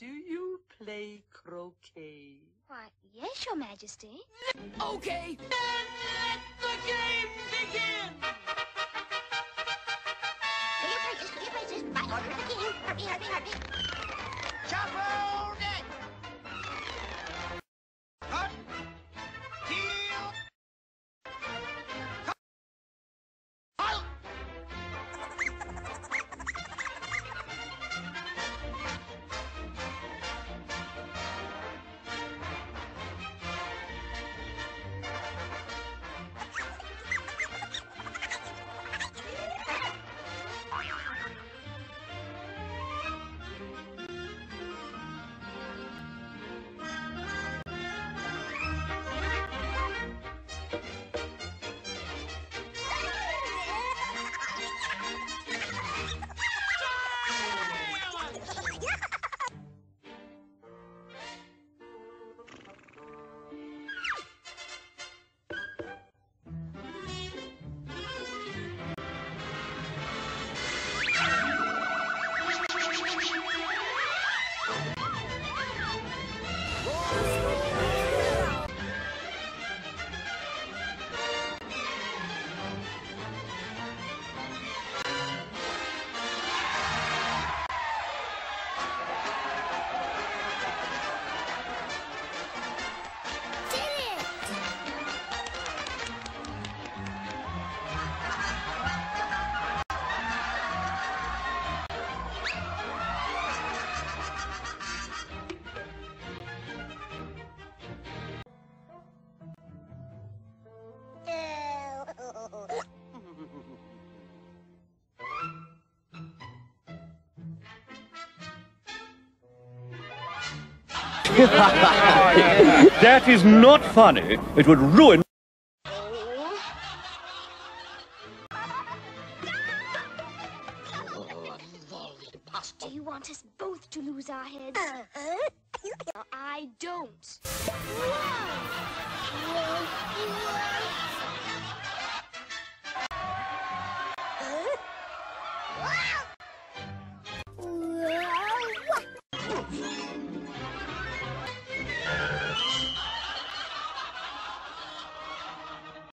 Do you play croquet? Why, yes, Your Majesty. Okay, then let the game begin. Your Majesty, by order of the king, hurry. Chop roll deck. Cut. Heel. Halt. That is not funny. It would ruin... Do you want us both to lose our heads? No, I don't.